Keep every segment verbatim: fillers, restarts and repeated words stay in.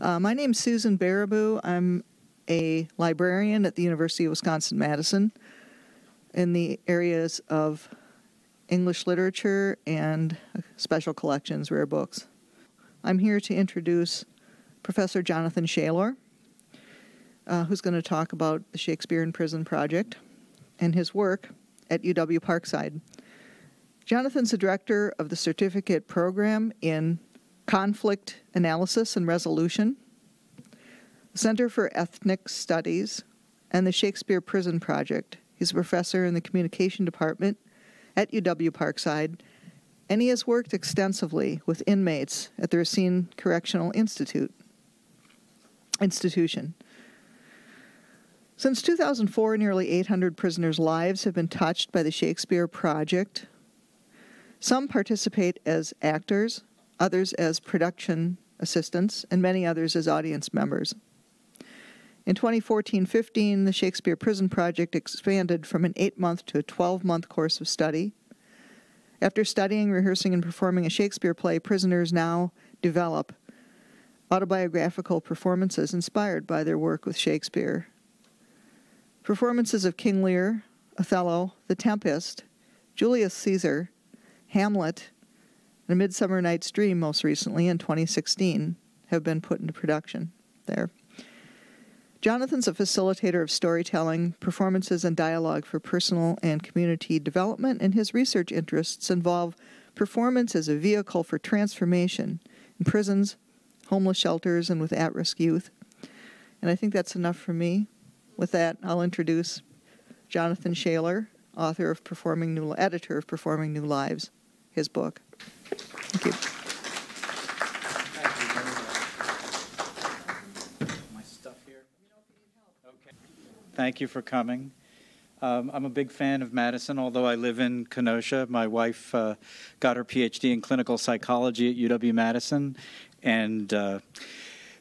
Uh, my name's Susan Baraboo. I'm a librarian at the University of Wisconsin-Madison in the areas of English literature and special collections, rare books. I'm here to introduce Professor Jonathan Shailor, uh, who's going to talk about the Shakespeare in Prison Project and his work at U W-Parkside. Jonathan's the director of the certificate program in Conflict Analysis and Resolution, the Center for Ethnic Studies, and the Shakespeare Prison Project. He's a professor in the communication department at U W-Parkside, and he has worked extensively with inmates at the Racine Correctional Institute institution. Since two thousand four, nearly eight hundred prisoners' lives have been touched by the Shakespeare Project. Some participate as actors, others as production assistants, and many others as audience members. In twenty fourteen fifteen, the Shakespeare Prison Project expanded from an eight-month to a twelve-month course of study. After studying, rehearsing, and performing a Shakespeare play, prisoners now develop autobiographical performances inspired by their work with Shakespeare. Performances of King Lear, Othello, The Tempest, Julius Caesar, Hamlet, and A Midsummer Night's Dream, most recently in twenty sixteen, have been put into production there. Jonathan's a facilitator of storytelling, performances, and dialogue for personal and community development, and his research interests involve performance as a vehicle for transformation in prisons, homeless shelters, and with at-risk youth. And I think that's enough for me. With that, I'll introduce Jonathan Shailor, author of Performing New, editor of Performing New Lives, his book. Thank you. Thank you. My stuff here. Okay. Thank you for coming. Um, I'm a big fan of Madison, although I live in Kenosha. My wife uh, got her P H D in clinical psychology at U W-Madison, and uh,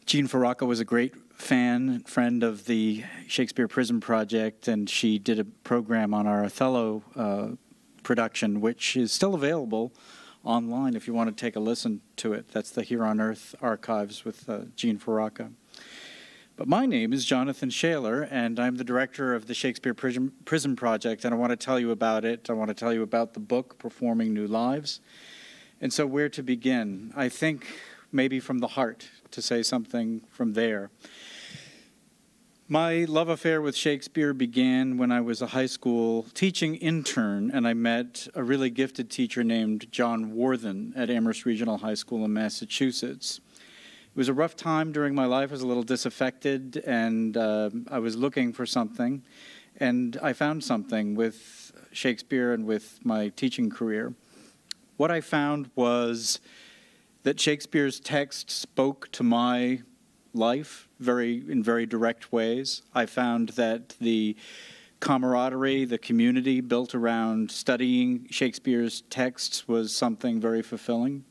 Jean Feraca was a great fan, friend of the Shakespeare Prison Project, and she did a program on our Othello uh, production, which is still available online if you want to take a listen to it. That's the Here on Earth archives with uh, Jean Feraca. But my name is Jonathan Shailor, and I'm the director of the Shakespeare Prison, Prison Project, and I want to tell you about it. I want to tell you about the book, Performing New Lives. And so where to begin? I think maybe from the heart, to say something from there. My love affair with Shakespeare began when I was a high school teaching intern, and I met a really gifted teacher named John Worthen at Amherst Regional High School in Massachusetts. It was a rough time during my life. I was a little disaffected, and uh, I was looking for something, and I found something with Shakespeare and with my teaching career. What I found was that Shakespeare's text spoke to my life very in very direct ways. I found that the camaraderie, the community built around studying Shakespeare's texts was something very fulfilling.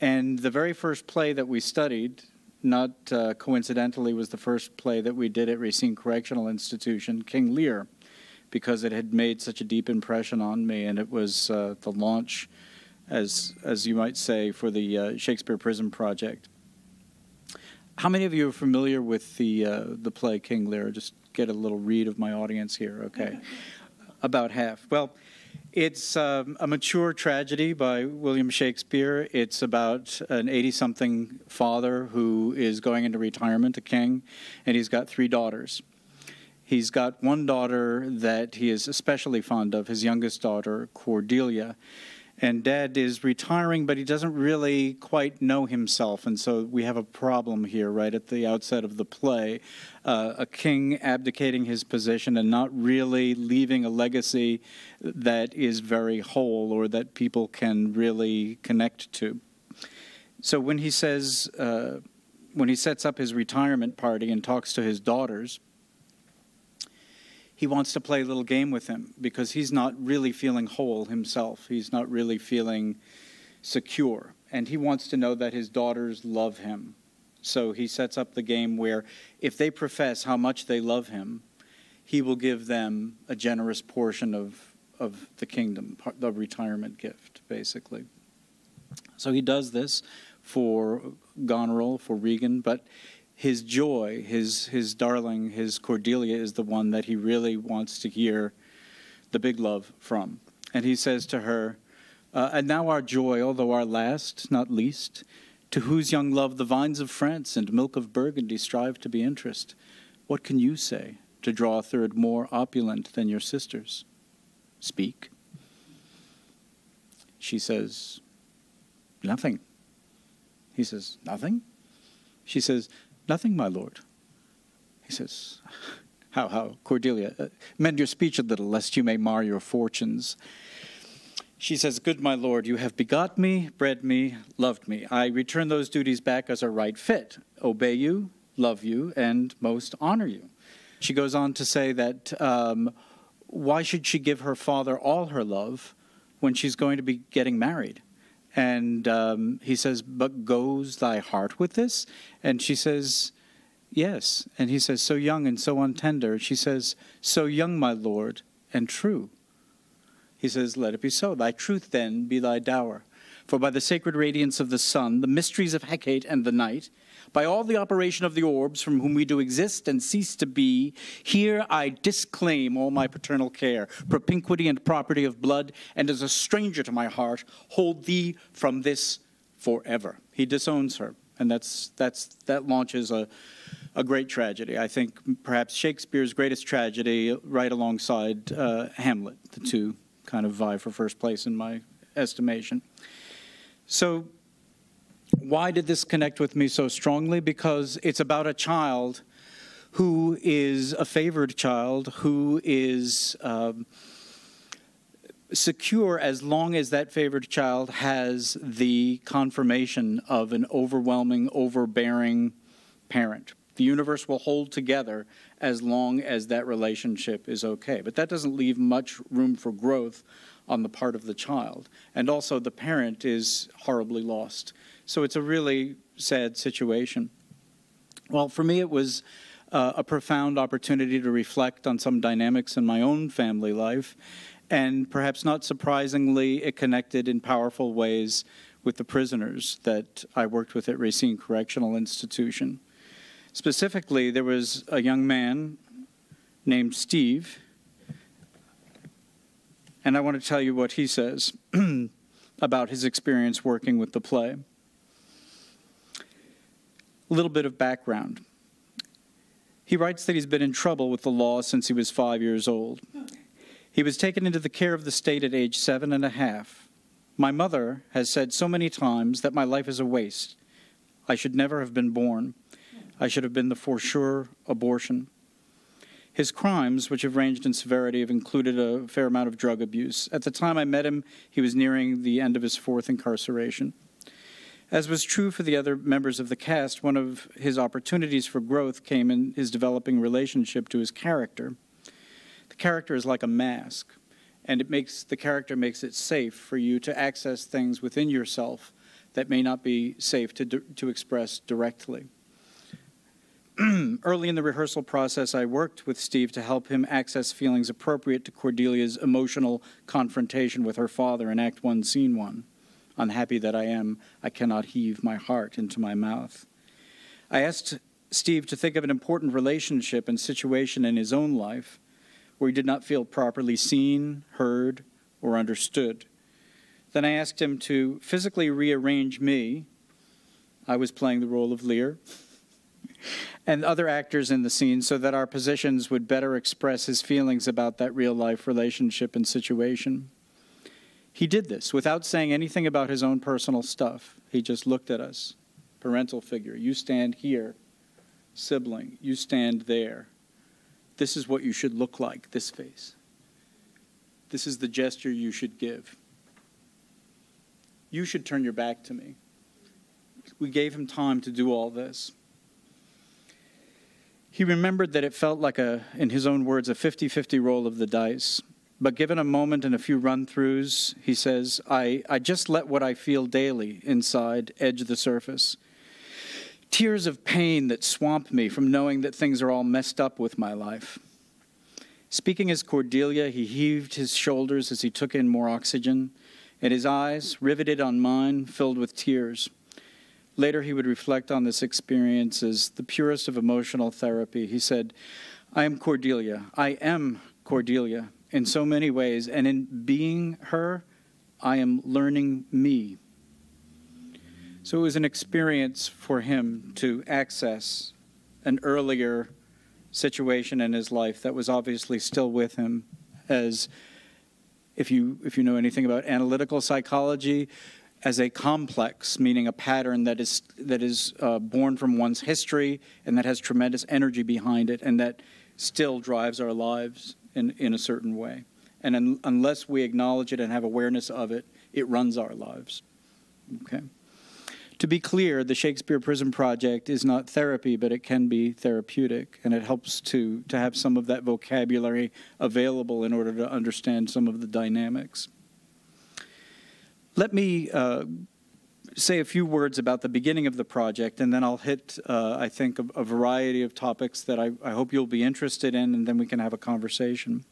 And the very first play that we studied, not uh, coincidentally, was the first play that we did at Racine Correctional Institution, King Lear, because it had made such a deep impression on me, and it was uh, the launch, as, as you might say, for the uh, Shakespeare Prison Project. How many of you are familiar with the, uh, the play King Lear? Just get a little read of my audience here, okay? About half. Well, it's um, a mature tragedy by William Shakespeare. It's about an eighty-something father who is going into retirement, a king, and he's got three daughters. He's got one daughter that he is especially fond of, his youngest daughter, Cordelia. And Dad is retiring, but he doesn't really quite know himself, and so we have a problem here right at the outset of the play. Uh, a king abdicating his position and not really leaving a legacy that is very whole or that people can really connect to. So when he says, uh, when he sets up his retirement party and talks to his daughters, he wants to play a little game with him because he's not really feeling whole himself. He's not really feeling secure. And he wants to know that his daughters love him. So he sets up the game where if they profess how much they love him, he will give them a generous portion of, of the kingdom, the retirement gift, basically. So he does this for Goneril, for Regan, but his joy, his, his darling, his Cordelia is the one that he really wants to hear the big love from. And he says to her, uh, and now our joy, although our last, not least, to whose young love the vines of France and milk of Burgundy strive to be interest, what can you say to draw a third more opulent than your sisters? Speak. She says, nothing. He says, nothing? She says, nothing, my lord. He says, how, how, Cordelia, uh, mend your speech a little, lest you may mar your fortunes. She says, good, my lord, you have begot me, bred me, loved me. I return those duties back as are right fit, obey you, love you, and most honor you. She goes on to say that um, why should she give her father all her love when she's going to be getting married? And um, he says, but goes thy heart with this? And she says, yes. And he says, so young and so untender. She says, so young, my lord, and true. He says, let it be so. Thy truth, then, be thy dower. For by the sacred radiance of the sun, the mysteries of Hecate and the night, by all the operation of the orbs from whom we do exist and cease to be, here I disclaim all my paternal care, propinquity and property of blood, and as a stranger to my heart, hold thee from this forever. He disowns her, and that's, that's, that launches a, a great tragedy. I think perhaps Shakespeare's greatest tragedy, right alongside uh, Hamlet, the two kind of vie for first place in my estimation. So why did this connect with me so strongly? Because it's about a child who is a favored child, who is um, secure as long as that favored child has the confirmation of an overwhelming, overbearing parent. The universe will hold together as long as that relationship is okay. But that doesn't leave much room for growth on the part of the child. And also the parent is horribly lost. So it's a really sad situation. Well, for me, it was uh, a profound opportunity to reflect on some dynamics in my own family life. And perhaps not surprisingly, it connected in powerful ways with the prisoners that I worked with at Racine Correctional Institution. Specifically, there was a young man named Steve, and I want to tell you what he says about his experience working with the play. A little bit of background. He writes that he's been in trouble with the law since he was five years old. He was taken into the care of the state at age seven and a half. My mother has said so many times that my life is a waste. I should never have been born. I should have been the for sure abortion. His crimes, which have ranged in severity, have included a fair amount of drug abuse. At the time I met him, he was nearing the end of his fourth incarceration. As was true for the other members of the cast, one of his opportunities for growth came in his developing relationship to his character. The character is like a mask, and it makes, the character makes it safe for you to access things within yourself that may not be safe to, to express directly. Early in the rehearsal process, I worked with Steve to help him access feelings appropriate to Cordelia's emotional confrontation with her father in Act One, Scene One. Unhappy that I am, I cannot heave my heart into my mouth. I asked Steve to think of an important relationship and situation in his own life where he did not feel properly seen, heard, or understood. Then I asked him to physically rearrange me. I was playing the role of Lear, and other actors in the scene so that our positions would better express his feelings about that real-life relationship and situation. He did this without saying anything about his own personal stuff. He just looked at us. Parental figure, you stand here. Sibling, you stand there. This is what you should look like, this face. This is the gesture you should give. You should turn your back to me. We gave him time to do all this. He remembered that it felt like, a, in his own words, a fifty fifty roll of the dice. But given a moment and a few run-throughs, he says, I, I just let what I feel daily inside edge the surface. Tears of pain that swamp me from knowing that things are all messed up with my life. Speaking as Cordelia, he heaved his shoulders as he took in more oxygen, and his eyes, riveted on mine, filled with tears. Later, he would reflect on this experience as the purest of emotional therapy. He said, I am Cordelia. I am Cordelia in so many ways, and in being her, I am learning me. So it was an experience for him to access an earlier situation in his life that was obviously still with him. As if you, if you know anything about analytical psychology, as a complex, meaning a pattern that is, that is uh, born from one's history and that has tremendous energy behind it and that still drives our lives in, in a certain way. And un unless we acknowledge it and have awareness of it, it runs our lives. Okay. To be clear, the Shakespeare Prison Project is not therapy, but it can be therapeutic, and it helps to, to have some of that vocabulary available in order to understand some of the dynamics. Let me uh, say a few words about the beginning of the project, and then I'll hit, uh, I think, a, a variety of topics that I, I hope you'll be interested in, and then we can have a conversation.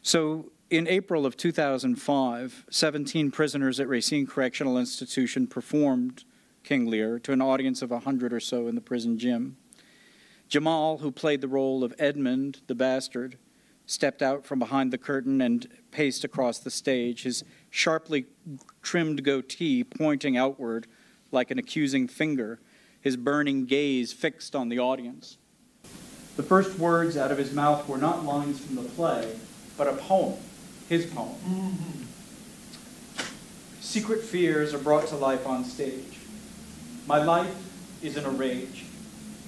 So, in April of two thousand five, seventeen prisoners at Racine Correctional Institution performed King Lear to an audience of a hundred or so in the prison gym. Jamal, who played the role of Edmund the Bastard, stepped out from behind the curtain and paced across the stage, his sharply trimmed goatee pointing outward like an accusing finger, his burning gaze fixed on the audience. The first words out of his mouth were not lines from the play, but a poem, his poem. Mm-hmm. Secret fears are brought to life on stage. My life is in a rage.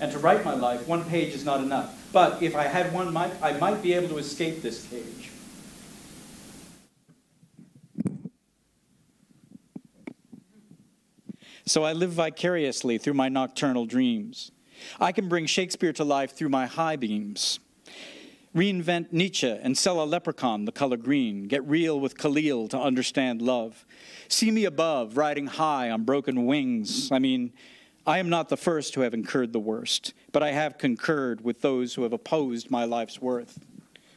And to write my life, one page is not enough. But if I had one, I might be able to escape this cage. So I live vicariously through my nocturnal dreams. I can bring Shakespeare to life through my high beams. Reinvent Nietzsche and sell a leprechaun the color green. Get real with Khalil to understand love. See me above, riding high on broken wings. I mean... I am not the first who have incurred the worst, but I have concurred with those who have opposed my life's worth.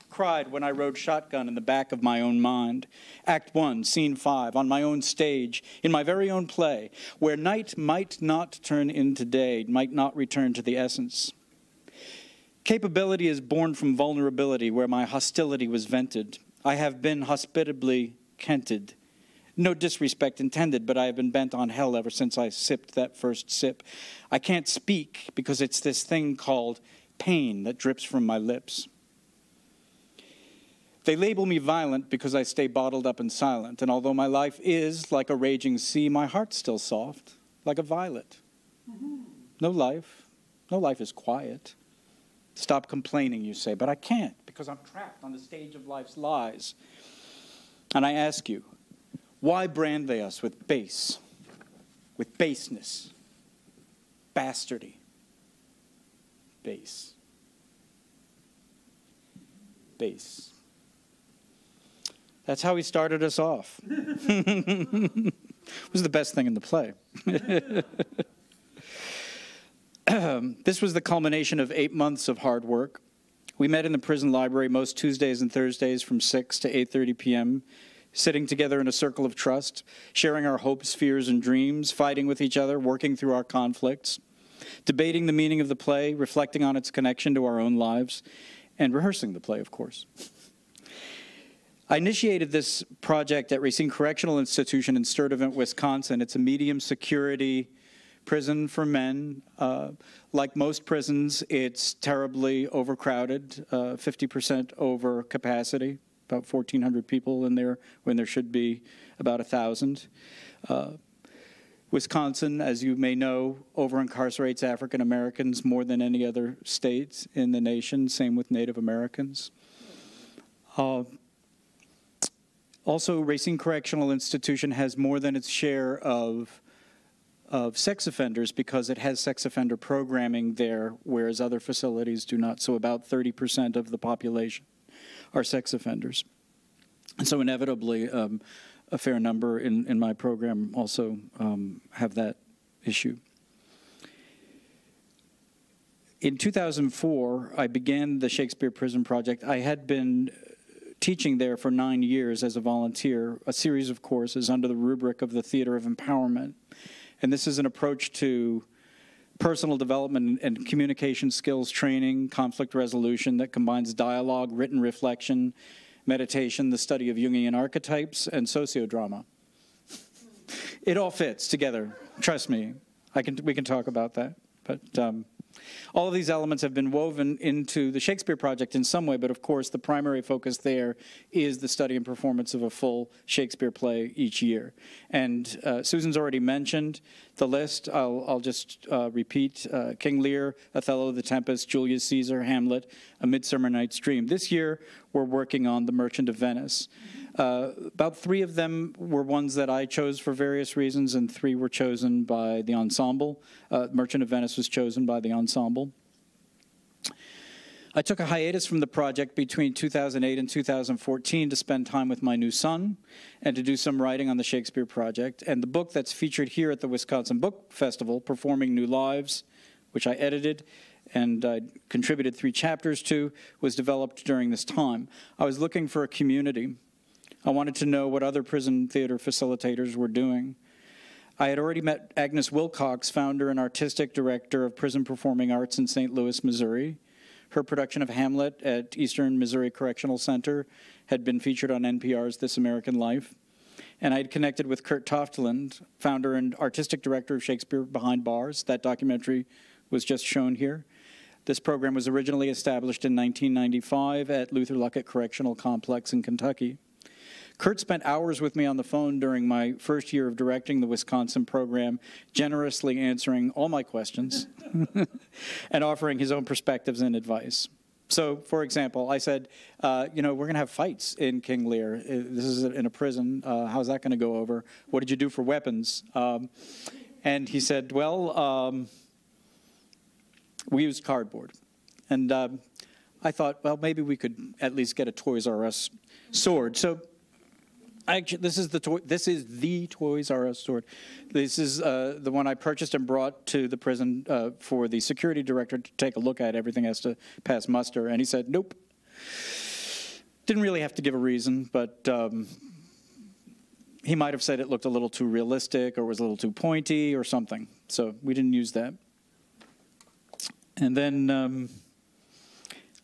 Cried when I rode shotgun in the back of my own mind. Act one, scene five, on my own stage, in my very own play, where night might not turn into day, might not return to the essence. Capability is born from vulnerability, where my hostility was vented. I have been hospitably kented. No disrespect intended, but I have been bent on hell ever since I sipped that first sip. I can't speak because it's this thing called pain that drips from my lips. They label me violent because I stay bottled up and silent, and although my life is like a raging sea, my heart's still soft, like a violet. Mm-hmm. No life. No life is quiet. Stop complaining, you say, but I can't because I'm trapped on the stage of life's lies. And I ask you, why brand they us with base, with baseness, bastardy, base, base? That's how he started us off. It was the best thing in the play. This was the culmination of eight months of hard work. We met in the prison library most Tuesdays and Thursdays from six to eight thirty p m, sitting together in a circle of trust, sharing our hopes, fears, and dreams, fighting with each other, working through our conflicts, debating the meaning of the play, reflecting on its connection to our own lives, and rehearsing the play, of course. I initiated this project at Racine Correctional Institution in Sturtevant, Wisconsin. It's a medium security prison for men. Uh, like most prisons, it's terribly overcrowded, uh, fifty percent over capacity. About fourteen hundred people in there when there should be about a thousand. Uh, Wisconsin, as you may know, over-incarcerates African Americans more than any other state in the nation, same with Native Americans. Uh, also, Racine Correctional Institution has more than its share of, of sex offenders because it has sex offender programming there, whereas other facilities do not, so about thirty percent of the population are sex offenders. And so inevitably, um, a fair number in, in my program also um, have that issue. In two thousand four, I began the Shakespeare Prison Project. I had been teaching there for nine years as a volunteer, a series of courses under the rubric of the Theater of Empowerment. And this is an approach to personal development and communication skills training, conflict resolution that combines dialogue, written reflection, meditation, the study of Jungian archetypes, and sociodrama. It all fits together, trust me. I can, we can talk about that. But um, all of these elements have been woven into the Shakespeare Project in some way, but of course the primary focus there is the study and performance of a full Shakespeare play each year. And uh, Susan's already mentioned the list. I'll, I'll just uh, repeat. Uh, King Lear, Othello, The Tempest, Julius Caesar, Hamlet, A Midsummer Night's Dream. This year we're working on The Merchant of Venice. Uh, about three of them were ones that I chose for various reasons, and three were chosen by the ensemble. Uh, Merchant of Venice was chosen by the ensemble. I took a hiatus from the project between two thousand eight and two thousand fourteen to spend time with my new son and to do some writing on the Shakespeare Project. And the book that's featured here at the Wisconsin Book Festival, Performing New Lives, which I edited, and I contributed three chapters to, was developed during this time. I was looking for a community. I wanted to know what other prison theater facilitators were doing. I had already met Agnes Wilcox, founder and artistic director of Prison Performing Arts in Saint Louis, Missouri. Her production of Hamlet at Eastern Missouri Correctional Center had been featured on N P R's This American Life. And I had connected with Kurt Tofteland, founder and artistic director of Shakespeare Behind Bars. That documentary was just shown here. This program was originally established in nineteen ninety-five at Luther Luckett Correctional Complex in Kentucky. Kurt spent hours with me on the phone during my first year of directing the Wisconsin program, generously answering all my questions and offering his own perspectives and advice. So, for example, I said, uh, you know, we're going to have fights in King Lear. This is in a prison. Uh, how's that going to go over? What did you do for weapons? Um, and he said, well, um, we used cardboard. And uh, I thought, well, maybe we could at least get a Toys R Us sword. So. Actually, this is the toy, this is the Toys R Us sword. This is uh, the one I purchased and brought to the prison uh, for the security director to take a look at. Everything has to pass muster, and he said, "Nope." Didn't really have to give a reason, but um, he might have said it looked a little too realistic, or was a little too pointy, or something. So we didn't use that. And then. Um,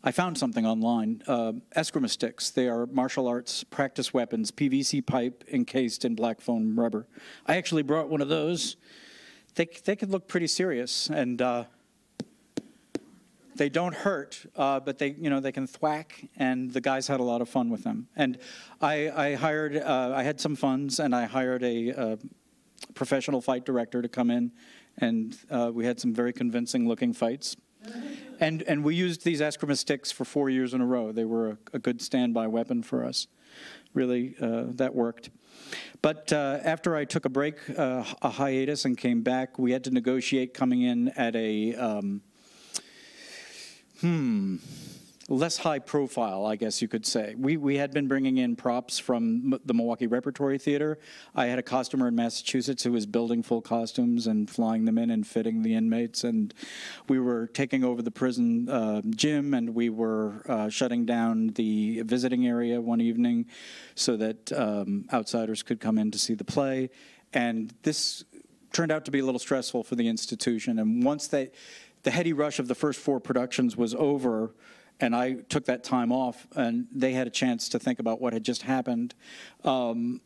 I found something online, uh, Eskrima sticks. They are martial arts practice weapons, P V C pipe encased in black foam rubber. I actually brought one of those. They, they could look pretty serious, and uh, they don't hurt, uh, but they, you know, they can thwack, and the guys had a lot of fun with them. And I, I hired, uh, I had some funds, and I hired a uh, professional fight director to come in, and uh, we had some very convincing looking fights. And, and we used these Eskrima sticks for four years in a row. They were a, a good standby weapon for us. Really, uh, that worked. But uh, after I took a break, uh, a hiatus, and came back, we had to negotiate coming in at a um, hmm, less high profile, I guess you could say. We, we had been bringing in props from M the Milwaukee Repertory Theater. I had a costumer in Massachusetts who was building full costumes and flying them in and fitting the inmates. And we were taking over the prison uh, gym, and we were uh, shutting down the visiting area one evening so that um, outsiders could come in to see the play. And this turned out to be a little stressful for the institution. And once they, the heady rush of the first four productions was over, and I took that time off, and they had a chance to think about what had just happened. Um,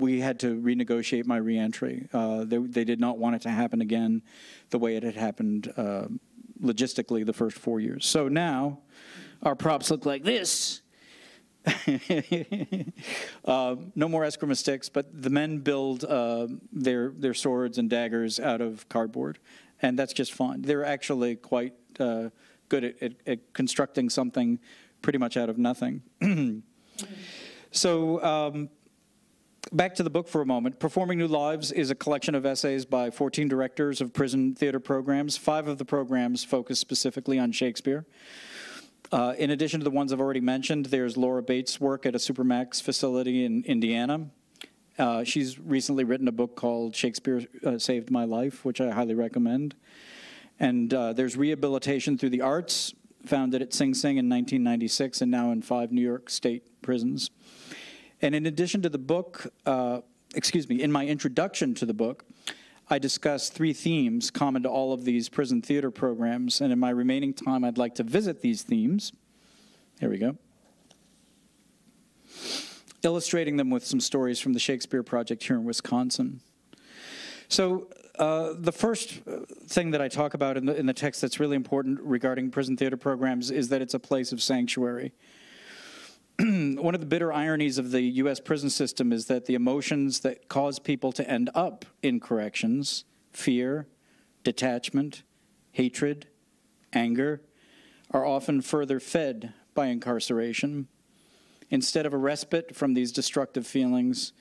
we had to renegotiate my reentry. Uh, they, they did not want it to happen again the way it had happened uh, logistically the first four years. So now our props look like this. uh, no more Eskrima sticks, but the men build uh, their, their swords and daggers out of cardboard, and that's just fine. They're actually quite... Uh, good at, at, at constructing something pretty much out of nothing. So um, back to the book for a moment. Performing New Lives is a collection of essays by fourteen directors of prison theater programs. Five of the programs focus specifically on Shakespeare. Uh, in addition to the ones I've already mentioned, there's Laura Bates' work at a Supermax facility in Indiana. Uh, she's recently written a book called Shakespeare uh, Saved My Life, which I highly recommend. And uh, there's Rehabilitation Through the Arts, founded at Sing Sing in nineteen ninety-six and now in five New York State prisons. And in addition to the book, uh, excuse me, in my introduction to the book, I discussed three themes common to all of these prison theater programs, and in my remaining time, I'd like to visit these themes. Here we go. Illustrating them with some stories from the Shakespeare Project here in Wisconsin. So uh, the first thing that I talk about in the, in the text that's really important regarding prison theater programs is that it's a place of sanctuary. One of the bitter ironies of the U S prison system is that the emotions that cause people to end up in corrections, fear, detachment, hatred, anger, are often further fed by incarceration. Instead of a respite from these destructive feelings,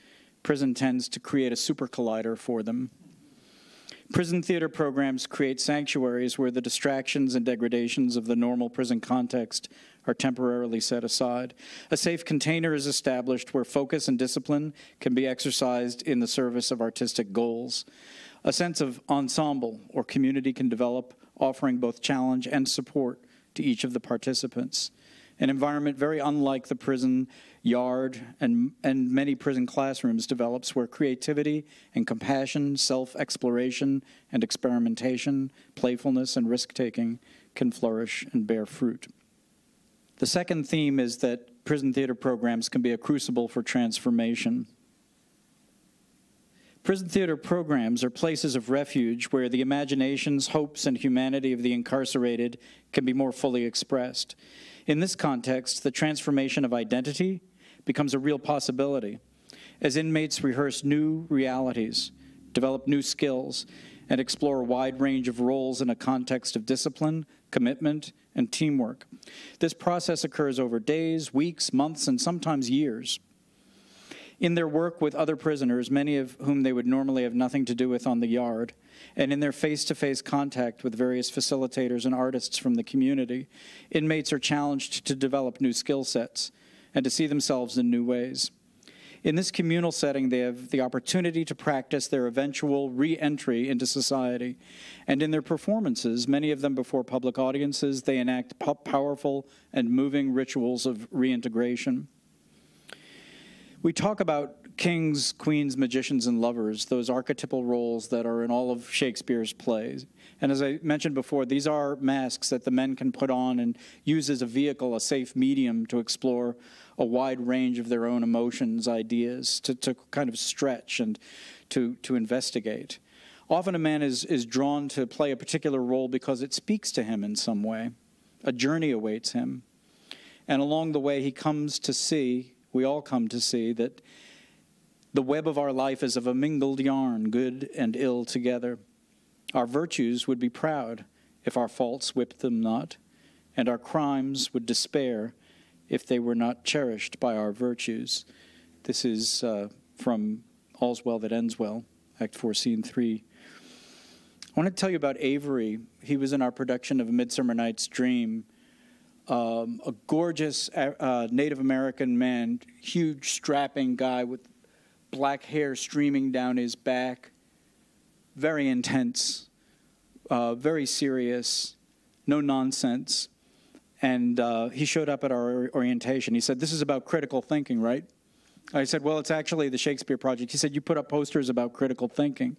prison tends to create a super collider for them. Prison theater programs create sanctuaries where the distractions and degradations of the normal prison context are temporarily set aside. A safe container is established where focus and discipline can be exercised in the service of artistic goals. A sense of ensemble or community can develop, offering both challenge and support to each of the participants. An environment very unlike the prison yard and, and many prison classrooms develops, where creativity and compassion, self-exploration and experimentation, playfulness and risk-taking can flourish and bear fruit. The second theme is that prison theater programs can be a crucible for transformation. Prison theater programs are places of refuge where the imaginations, hopes, and humanity of the incarcerated can be more fully expressed. In this context, the transformation of identity becomes a real possibility, as inmates rehearse new realities, develop new skills, and explore a wide range of roles in a context of discipline, commitment, and teamwork. This process occurs over days, weeks, months, and sometimes years. In their work with other prisoners, many of whom they would normally have nothing to do with on the yard, and in their face-to-face contact with various facilitators and artists from the community, inmates are challenged to develop new skill sets and to see themselves in new ways. In this communal setting, they have the opportunity to practice their eventual re-entry into society. And in their performances, many of them before public audiences, they enact powerful and moving rituals of reintegration. We talk about kings, queens, magicians, and lovers, those archetypal roles that are in all of Shakespeare's plays. And as I mentioned before, these are masks that the men can put on and use as a vehicle, a safe medium to explore a wide range of their own emotions, ideas, to, to kind of stretch and to, to investigate. Often a man is, is drawn to play a particular role because it speaks to him in some way. A journey awaits him. And along the way, he comes to see, we all come to see, that the web of our life is of a mingled yarn, good and ill together. Our virtues would be proud if our faults whipped them not, and our crimes would despair if they were not cherished by our virtues. This is uh, from All's Well That Ends Well, Act four, Scene three. I want to tell you about Avery. He was in our production of A Midsummer Night's Dream. Um, a gorgeous uh, Native American man, huge strapping guy with black hair streaming down his back, very intense, uh, very serious, no nonsense. And uh, he showed up at our orientation. He said, "This is about critical thinking, right?" I said, "Well, it's actually the Shakespeare Project." He said, "You put up posters about critical thinking."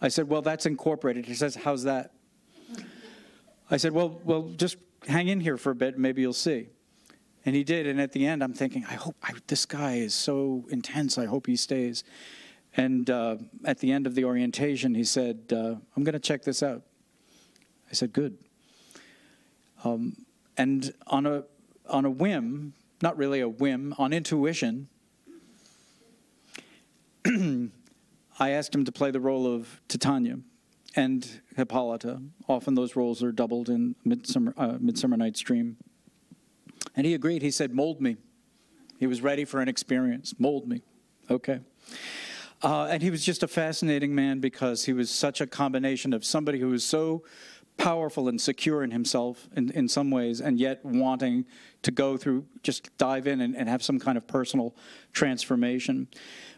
I said, "Well, that's incorporated." He says, "How's that?" I said, well, well, just hang in here for a bit, and maybe you'll see." And he did, and at the end, I'm thinking, I hope I, this guy is so intense, I hope he stays. And uh, at the end of the orientation, he said, uh, "I'm gonna check this out." I said, "Good." Um, and on a, on a whim, not really a whim, on intuition, I asked him to play the role of Titania and Hippolyta. Often those roles are doubled in Midsummer, uh, Midsummer Night's Dream. And he agreed. He said, "Mold me." He was ready for an experience. Mold me. Okay. Uh, and he was just a fascinating man, because he was such a combination of somebody who was so powerful and secure in himself in, in some ways, and yet wanting to go through, just dive in and, and have some kind of personal transformation.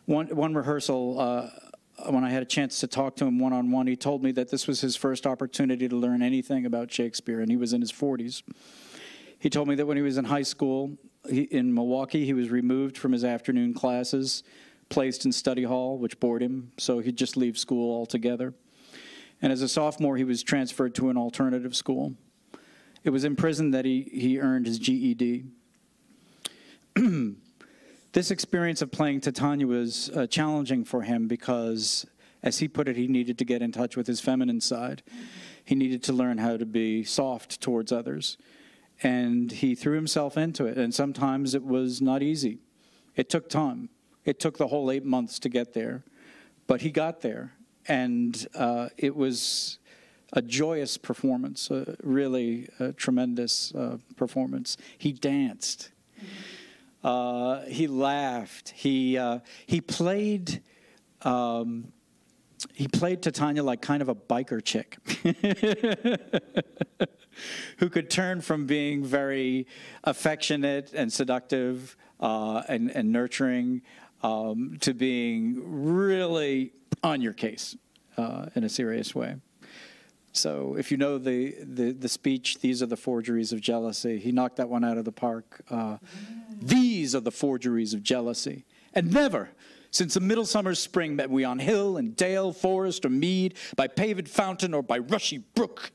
One, one rehearsal, uh, when I had a chance to talk to him one-on-one, he told me that this was his first opportunity to learn anything about Shakespeare, and he was in his forties. He told me that when he was in high school he, in Milwaukee, he was removed from his afternoon classes placed in study hall, which bored him, so he'd just leave school altogether. And as a sophomore, he was transferred to an alternative school. It was in prison that he, he earned his G E D. This experience of playing Titania was uh, challenging for him because, as he put it, he needed to get in touch with his feminine side. He needed to learn how to be soft towards others. And he threw himself into it, and sometimes it was not easy. It took time. It took the whole eight months to get there, but he got there. And uh, it was a joyous performance, uh, really a tremendous uh, performance. He danced, uh, he laughed, he uh, he played um, he played Titania like kind of a biker chick, who could turn from being very affectionate and seductive uh, and and nurturing um, to being really on your case uh, in a serious way. So if you know the, the, the speech, "These are the forgeries of jealousy," he knocked that one out of the park. Uh, these are the forgeries of jealousy. And never, since the middle summer's spring, met we on hill and dale, forest or mead, by paved fountain or by rushy brook,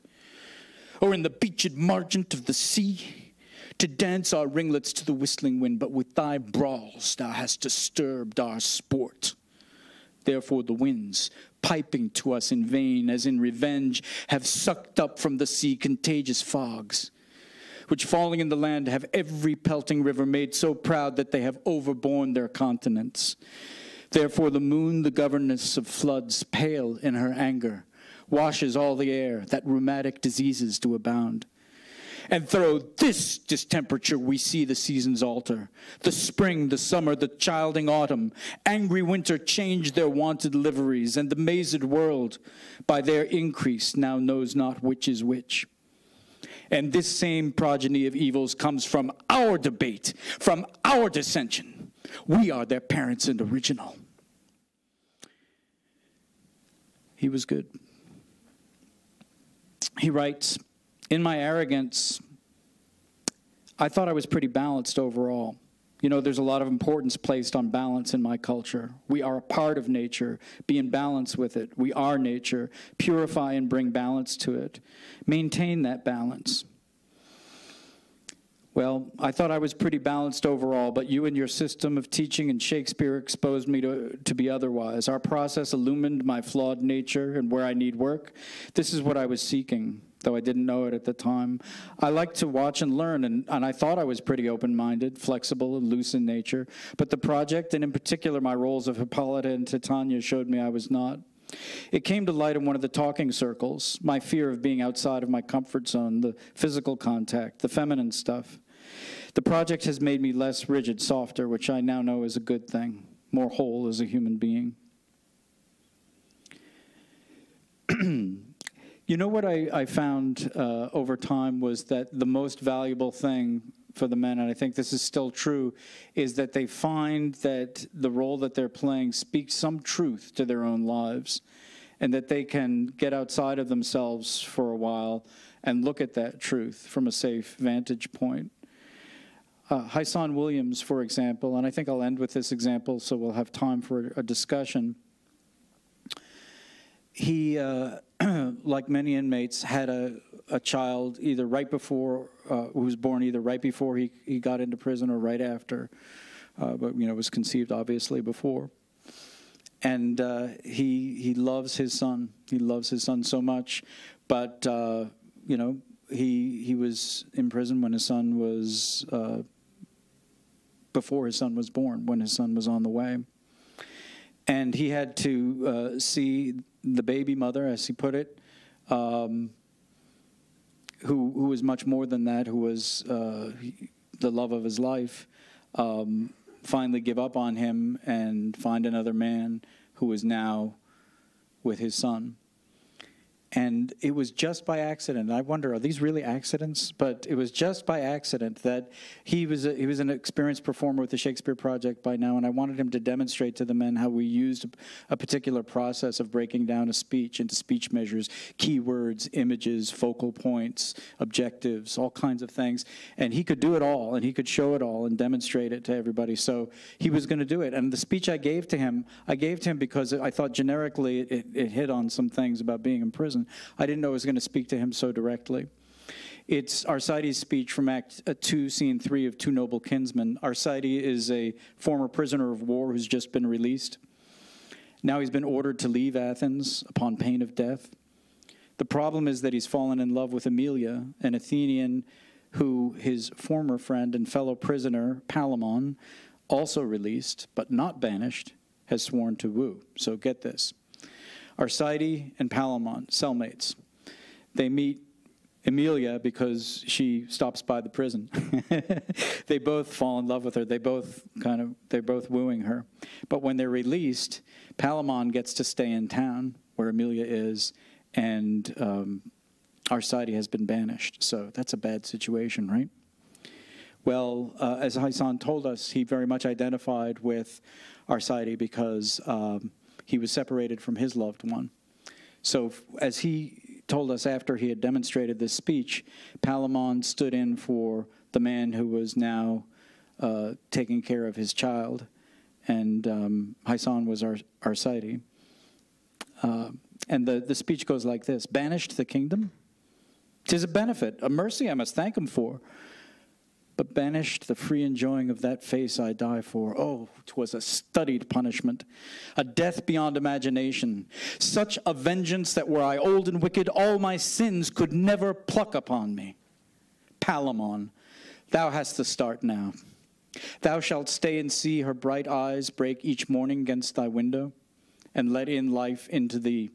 or in the beached margent of the sea, to dance our ringlets to the whistling wind, but with thy brawls thou hast disturbed our sport. Therefore the winds, piping to us in vain, as in revenge, have sucked up from the sea contagious fogs, which falling in the land have every pelting river made so proud that they have overborne their continents. Therefore the moon, the governess of floods, pale in her anger, washes all the air, that rheumatic diseases do abound. And through this distemperature we see the seasons alter. The spring, the summer, the childing autumn, angry winter change their wonted liveries, and the mazed world, by their increase, now knows not which is which. And this same progeny of evils comes from our debate, from our dissension. We are their parents and original. He was good. He writes, "In my arrogance, I thought I was pretty balanced overall. You know, there's a lot of importance placed on balance in my culture. We are a part of nature. Be in balance with it. We are nature. Purify and bring balance to it. Maintain that balance. Well, I thought I was pretty balanced overall, but you and your system of teaching and Shakespeare exposed me to, to be otherwise. Our process illumined my flawed nature and where I need work. This is what I was seeking, though I didn't know it at the time. I like to watch and learn, and, and I thought I was pretty open-minded, flexible, and loose in nature. But the project, and in particular my roles of Hippolyta and Titania, showed me I was not. It came to light in one of the talking circles, my fear of being outside of my comfort zone, the physical contact, the feminine stuff. The project has made me less rigid, softer, which I now know is a good thing, more whole as a human being." You know what I, I found uh, over time was that the most valuable thing for the men, and I think this is still true, is that they find that the role that they're playing speaks some truth to their own lives, and that they can get outside of themselves for a while and look at that truth from a safe vantage point. Uh, Hasan Williams, for example, and I think I'll end with this example so we'll have time for a discussion. He, uh, like many inmates, had a, a child either right before, uh, who was born either right before he, he got into prison or right after, uh, but, you know, was conceived obviously before. And uh, he, he loves his son. He loves his son so much, but, uh, you know, he, he was in prison when his son was, uh, before his son was born, when his son was on the way. And he had to uh, see the baby mother, as he put it, um, who, who was much more than that, who was uh, he, the love of his life, um, finally give up on him and find another man who is now with his son. And it was just by accident. I wonder, are these really accidents? But it was just by accident that he was, a, he was an experienced performer with the Shakespeare Project by now, and I wanted him to demonstrate to the men how we used a particular process of breaking down a speech into speech measures, key words, images, focal points, objectives, all kinds of things. And he could do it all, and he could show it all and demonstrate it to everybody. So he was going to do it. And the speech I gave to him, I gave to him because I thought generically it, it hit on some things about being in prison. I didn't know I was going to speak to him so directly. It's Arcides' speech from Act two, Scene three of Two Noble Kinsmen. Arcides is a former prisoner of war who's just been released. Now he's been ordered to leave Athens upon pain of death. The problem is that he's fallen in love with Aemilia, an Athenian who his former friend and fellow prisoner, Palamon, also released, but not banished, has sworn to woo. So get this. Arcides and Palamon, cellmates. They meet Aemilia because she stops by the prison. They both fall in love with her. They both kind of, they're both wooing her. But when they're released, Palamon gets to stay in town where Aemilia is, and um, Arcides has been banished. So that's a bad situation, right? Well, uh, as Hasan told us, he very much identified with Arcides because um, he was separated from his loved one. So as he told us after he had demonstrated this speech, Palamon stood in for the man who was now uh, taking care of his child, and um, Hasan was Ar Arcides. Uh, and the, the speech goes like this: banished the kingdom? 'Tis a benefit, a mercy I must thank him for. But banished the free enjoying of that face I die for. Oh, 'twas a studied punishment, a death beyond imagination, such a vengeance that were I old and wicked, all my sins could never pluck upon me. Palamon, thou hast the start now. Thou shalt stay and see her bright eyes break each morning against thy window, and let in life into thee.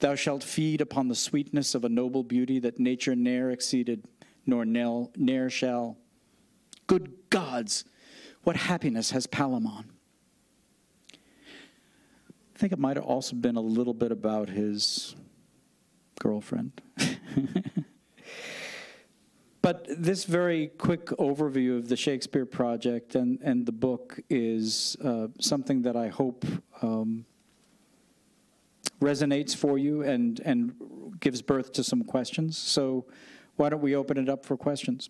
Thou shalt feed upon the sweetness of a noble beauty that nature ne'er exceeded, nor ne'er shall. Good gods, what happiness has Palamon? I think it might have also been a little bit about his girlfriend. But this very quick overview of the Shakespeare Project and, and the book is uh, something that I hope um, resonates for you and, and gives birth to some questions. So why don't we open it up for questions?